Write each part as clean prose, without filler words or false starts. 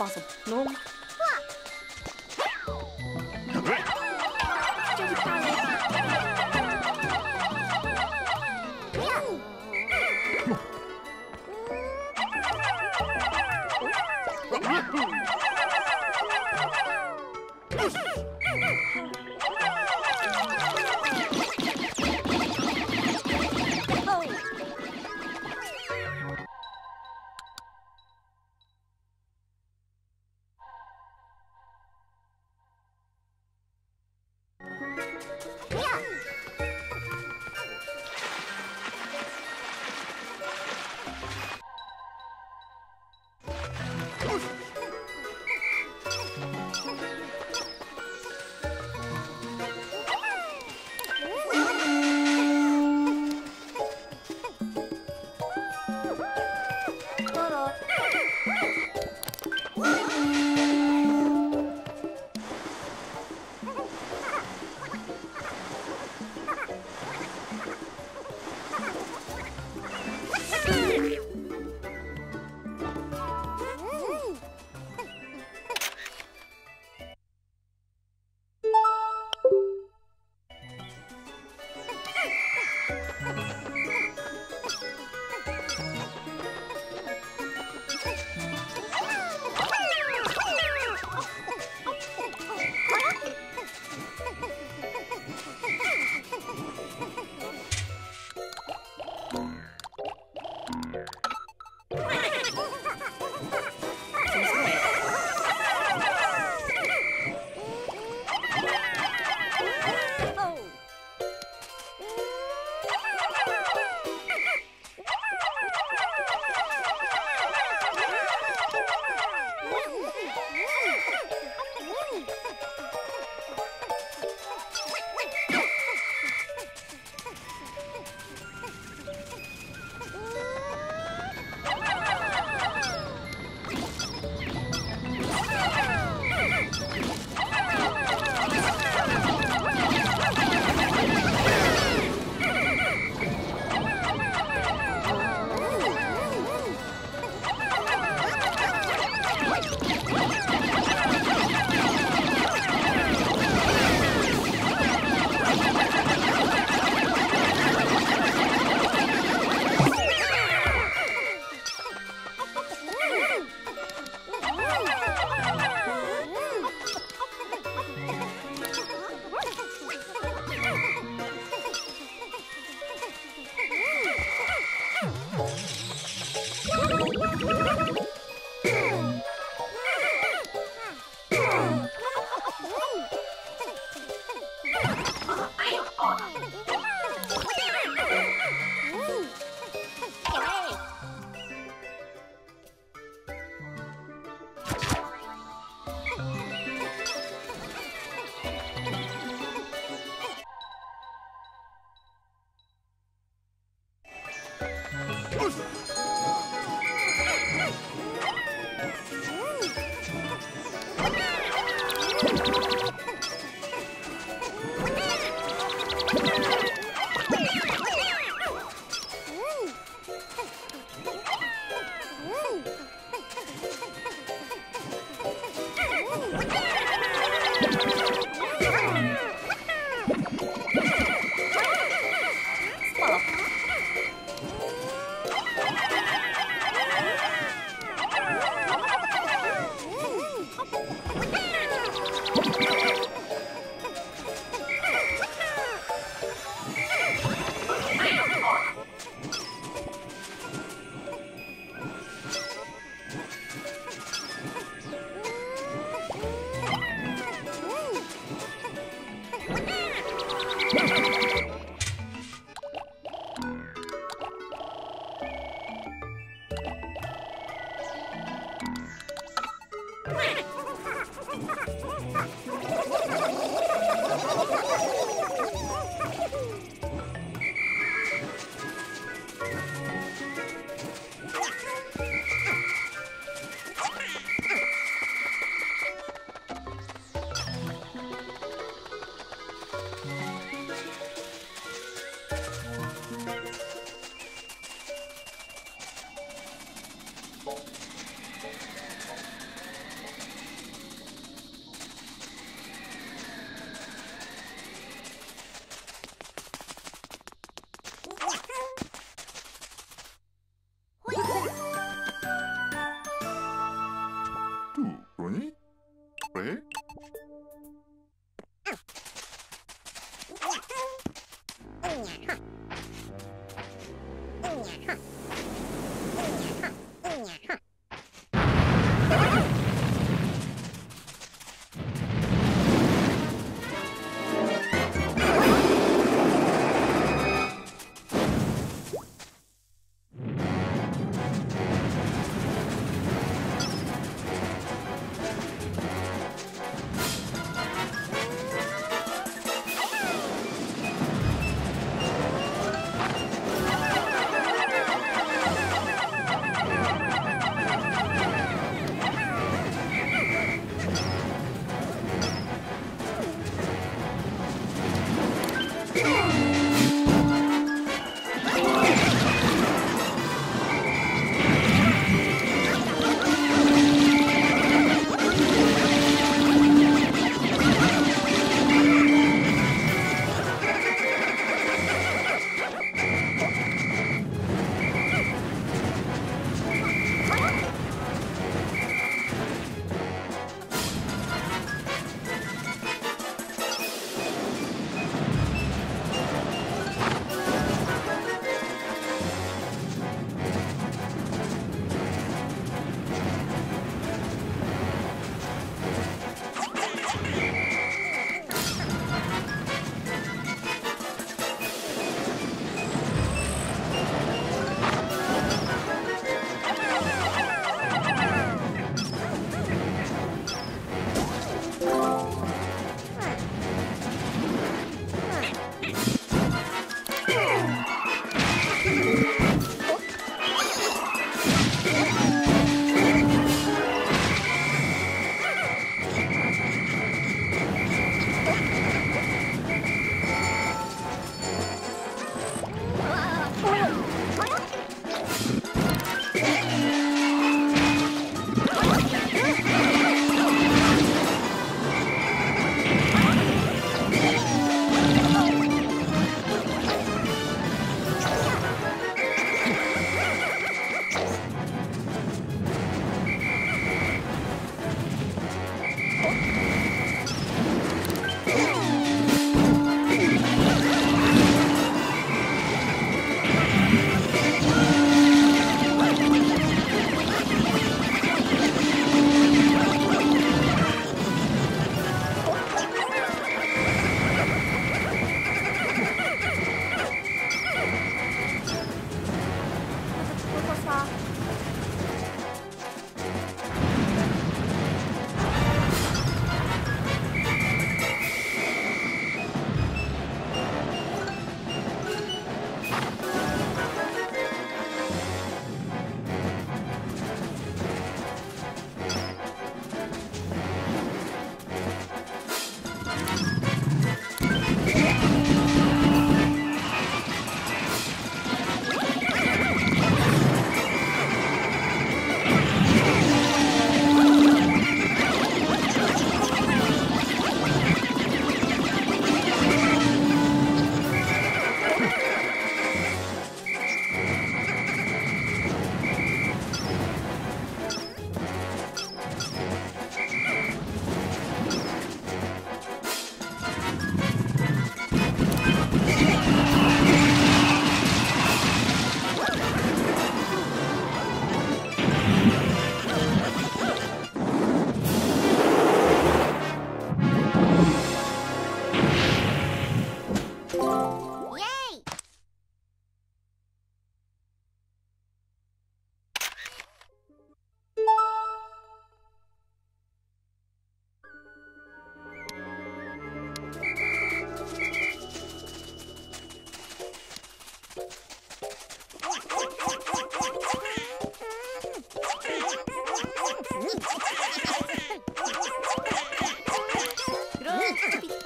Awesome. Normal.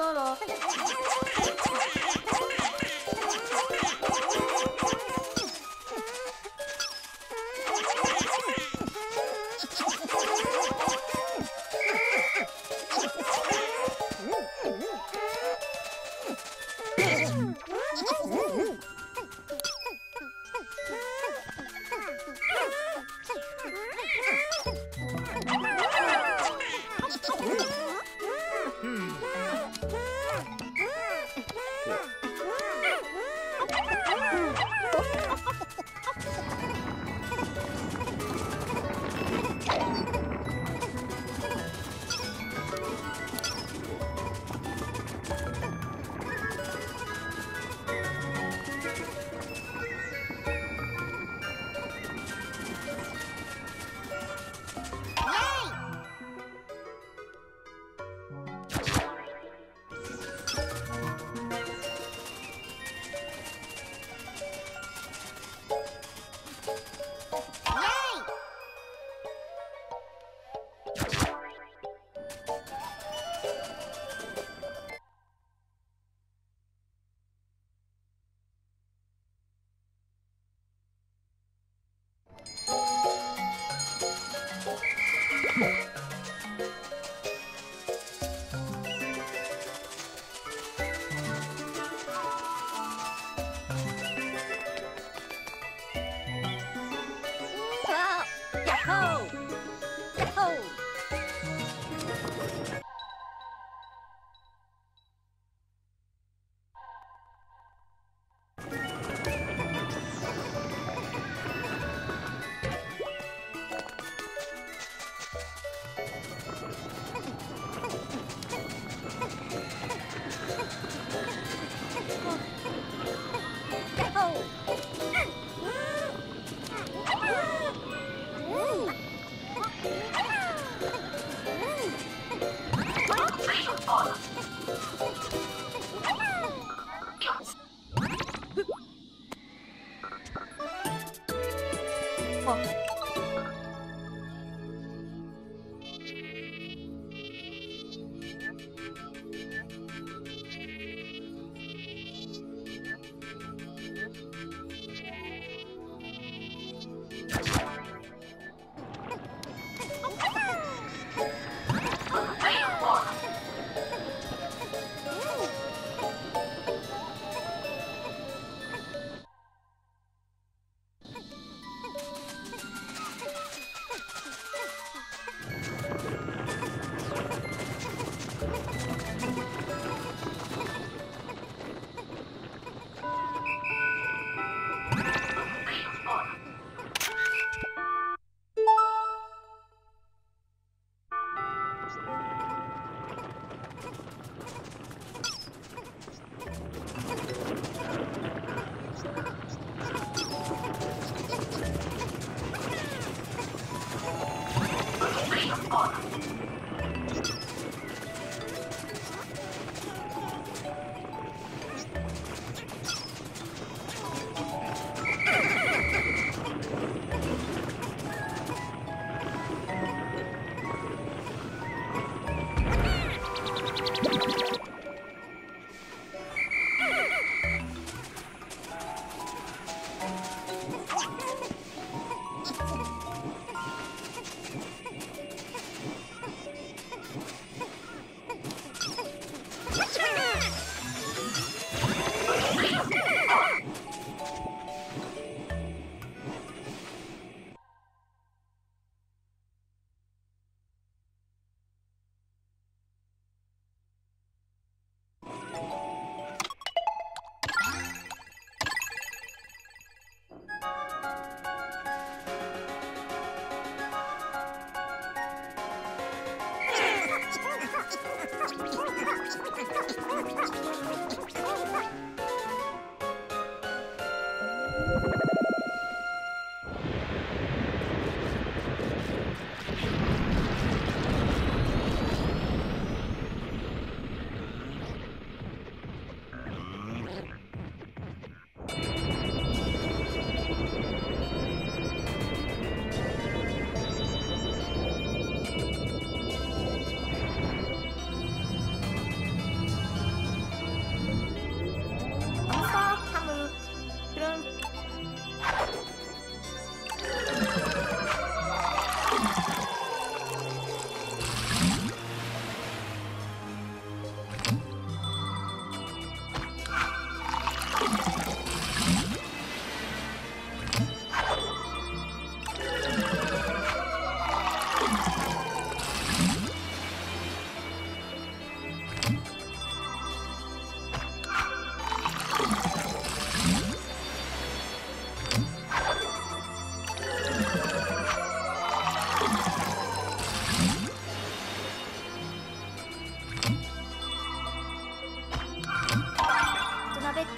Zorro.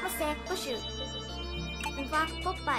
Pasek Pushu Infak Popeye